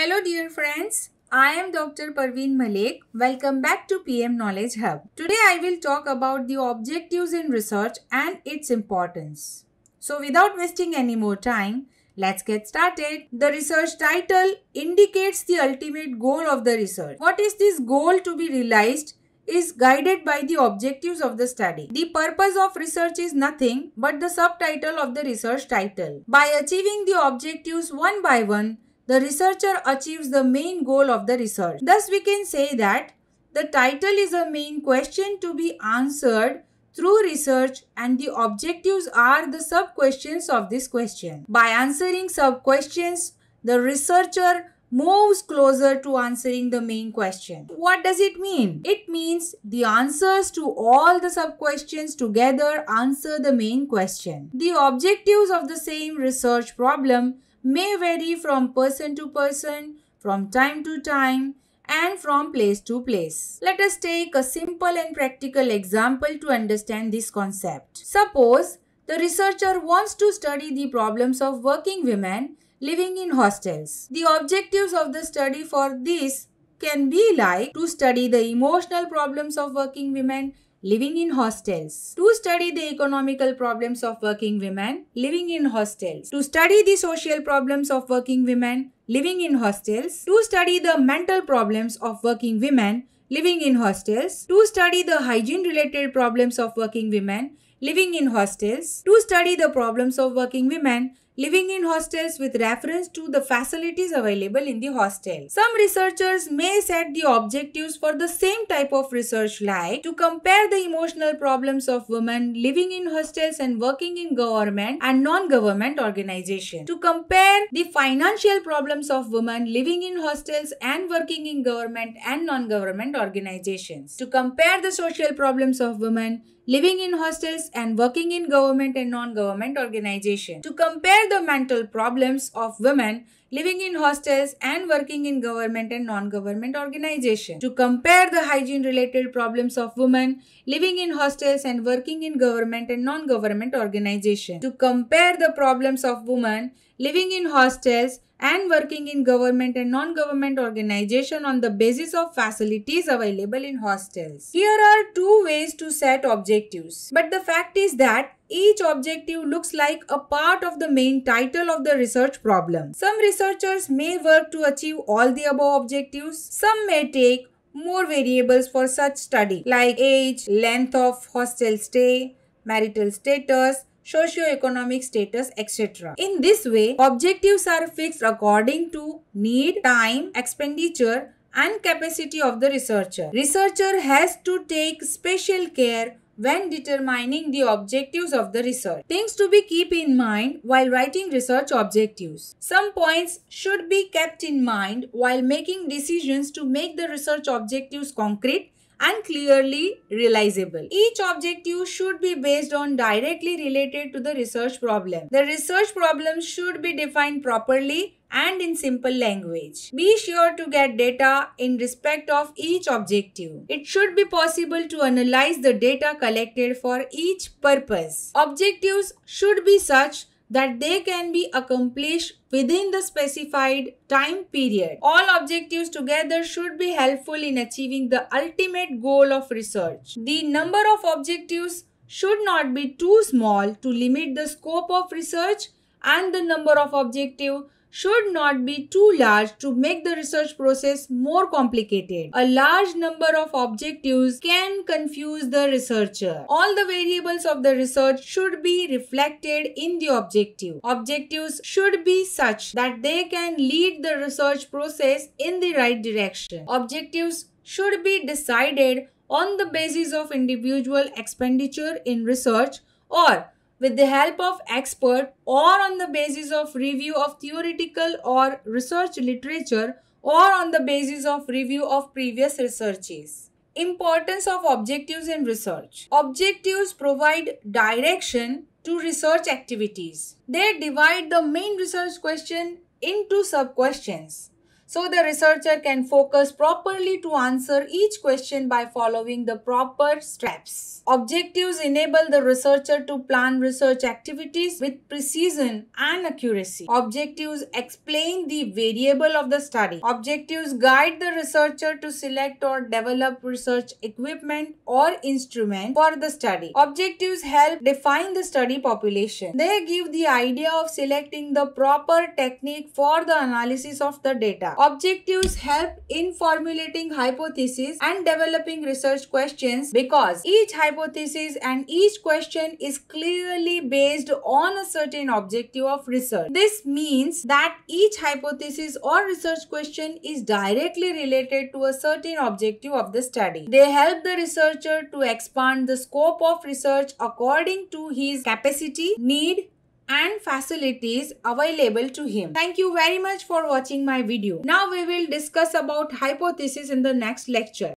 Hello dear friends, I am Dr. Parveen Malik. Welcome back to PM Knowledge Hub. Today I will talk about the objectives in research and its importance. So without wasting any more time, let's get started. The research title indicates the ultimate goal of the research. What is this goal to be realized is guided by the objectives of the study. The purpose of research is nothing but the subtitle of the research title. By achieving the objectives one by one, the researcher achieves the main goal of the research. Thus, we can say that the title is a main question to be answered through research and the objectives are the sub-questions of this question. By answering sub-questions, the researcher moves closer to answering the main question. What does it mean? It means the answers to all the sub-questions together answer the main question. The objectives of the same research problem may vary from person to person, from time to time, and from place to place. Let us take a simple and practical example to understand this concept. Suppose the researcher wants to study the problems of working women living in hostels. The objectives of the study for this can be like to study the emotional problems of working women living in hostels, to study the economical problems of working women living in hostels, to study the social problems of working women living in hostels, to study the mental problems of working women living in hostels, to study the hygiene related problems of working women living in hostels, to study the problems of working women living in hostels with reference to the facilities available in the hostel. Some researchers may set the objectives for the same type of research like to compare the emotional problems of women living in hostels and working in government and non-government organizations, to compare the financial problems of women living in hostels and working in government and non-government organizations, to compare the social problems of women living in hostels and working in government and non-government organizations, to compare the mental problems of women living in hostels and working in government and non-government organizations, to compare the hygiene-related problems of women living in hostels and working in government and non-government organizations, to compare the problems of women living in hostels and working in government and non-government organization on the basis of facilities available in hostels. Here are two ways to set objectives, but the fact is that each objective looks like a part of the main title of the research problem. Some researchers may work to achieve all the above objectives. Some may take more variables for such study like age, length of hostel stay, marital status, socio-economic status, etc. In this way, objectives are fixed according to need, time, expenditure, and capacity of the researcher. Researcher has to take special care when determining the objectives of the research. Things to be kept in mind while writing research objectives. Some points should be kept in mind while making decisions to make the research objectives concrete and clearly realizable. Each objective should be based on directly related to the research problem. The research problem should be defined properly and in simple language. Be sure to get data in respect of each objective. It should be possible to analyze the data collected for each purpose. Objectives should be such that they can be accomplished within the specified time period. All objectives together should be helpful in achieving the ultimate goal of research. The number of objectives should not be too small to limit the scope of research, and the number of objectives should not be too large to make the research process more complicated. A large number of objectives can confuse the researcher. All the variables of the research should be reflected in the objective. Objectives should be such that they can lead the research process in the right direction. Objectives should be decided on the basis of individual expenditure in research or with the help of expert, or on the basis of review of theoretical or research literature, or on the basis of review of previous researches. Importance of objectives in research. Objectives provide direction to research activities. They divide the main research question into sub-questions. so the researcher can focus properly to answer each question by following the proper steps. Objectives enable the researcher to plan research activities with precision and accuracy. Objectives explain the variable of the study. Objectives guide the researcher to select or develop research equipment or instrument for the study. Objectives help define the study population. They give the idea of selecting the proper technique for the analysis of the data. Objectives help in formulating hypotheses and developing research questions because each hypothesis and each question is clearly based on a certain objective of research. This means that each hypothesis or research question is directly related to a certain objective of the study. They help the researcher to expand the scope of research according to his capacity, need, and facilities available to him. Thank you very much for watching my video. Now we will discuss about hypothesis in the next lecture.